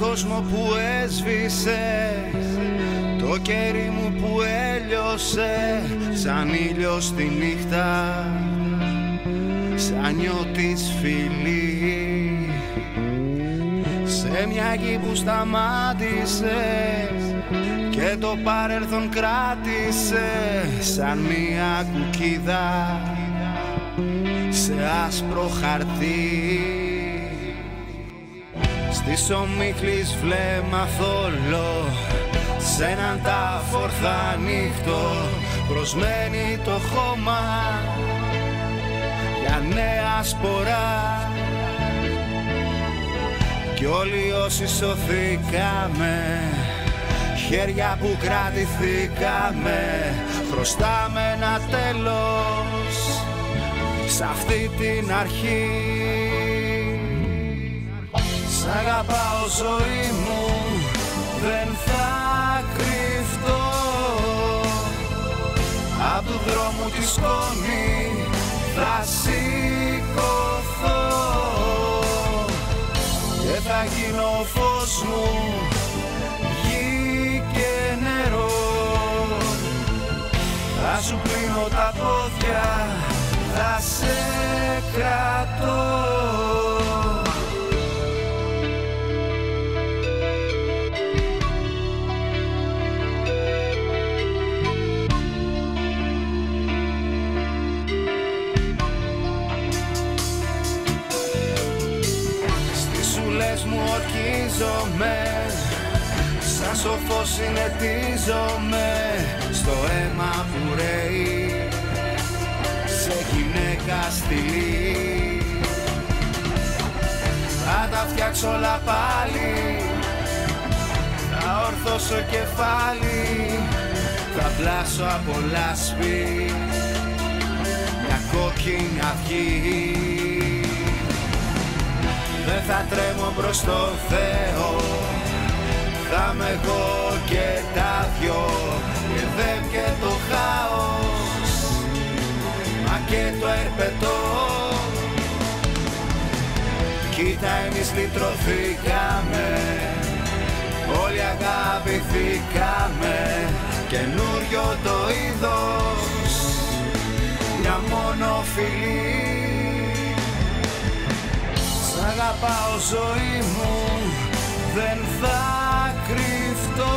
κόσμο που έσβησε, το κέρι μου που έλειωσε σαν ήλιος τη νύχτα, σαν νιώτης φιλή. Σε μια γη που σταμάτησες και το παρελθόν κράτησε σαν μια κουκίδα σε άσπρο χαρτί. Στις ομίχλης βλέμμα θόλο, σ' έναν τάφο ορθανύχτο προσμένει το χώμα για νέα σπορά. Κι όλοι όσοι σωθήκαμε, χέρια που κρατηθήκαμε, χρωστάμε ένα τέλος σ' αυτή την αρχή. Σ' αγαπάω ζωή μου, δεν θα κρυφτώ απ' του δρόμου τη σκόνη, θα σηκωθώ και θα γίνω ο φως μου, γη και νερό. Θα σου πλύνω τα πόδια, θα σε κρατώ. Μου ορκίζομαι, σαν σοφός συνετίζομαι στο αίμα που ρέει σε γυναίκα στυλή. Θα τα φτιάξω όλα πάλι, θα ορθώσω κεφάλι, θα πλάσω από λάσπη μια κόκκινη αυγή. Δεν θα τρέμω προς το Θεό, θα είμαι εγώ και τα δυο, και δεν και το χάος, μα και το ερπετό. Κοίτα, εμείς λυτρωθήκαμε, όλοι αγαπηθήκαμε, καινούριο το είδος, μια μόνο φιλή. Σ' αγαπάω ζωή μου, δεν θα κρυφτώ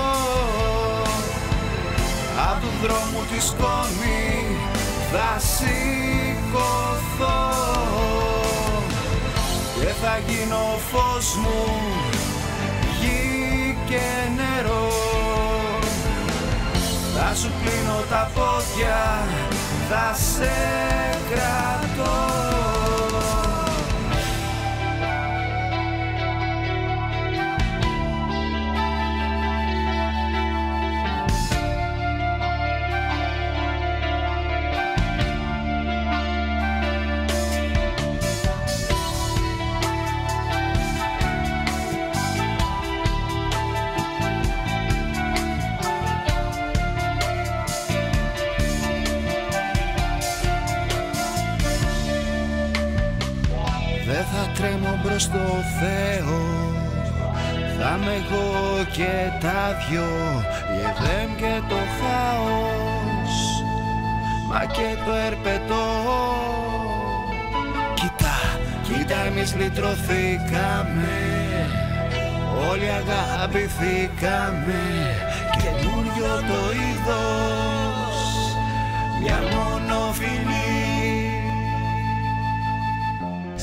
απ' του δρόμου τη σκόνη, θα σηκωθώ και θα γίνω ο φως μου, γη και νερό. Θα σου πλύνω τα πόδια, θα σε κρατώ. Δεν θα τρέμω μπρος το Θεό, θα είμαι εγώ και τα δυο, γεδέμ και το χάος, μα και το ερπετό. Κοίτα, κοίτα, εμείς λυτρωθήκαμε, όλοι αγαπηθήκαμε, καινούριο το είδος, μια μόνο φιλή.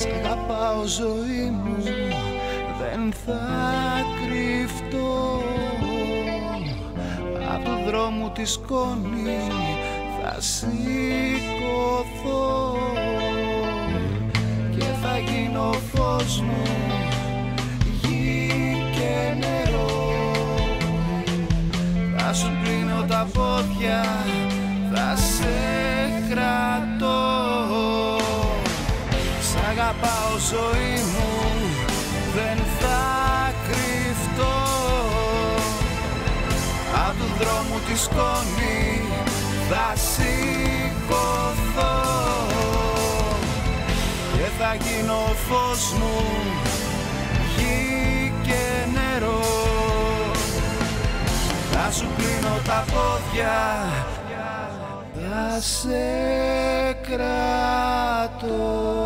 Σ' αγαπάω ζωή μου, δεν θα κρυφτώ απ' του δρόμου τη σκόνη, θα σηκωθώ και θα γίνω φως μου, γη και νερό. Θα σου πλύνω τα πόδια, θα σε κρατώ. Σ' αγαπάω ζωή μου, δεν θα κρυφτώ απ' του δρόμου τη σκόνη, θα σηκωθώ και θα γίνω φως μου, γη και νερό. να σου κλείνω τα πόδια, θα σε κρατώ.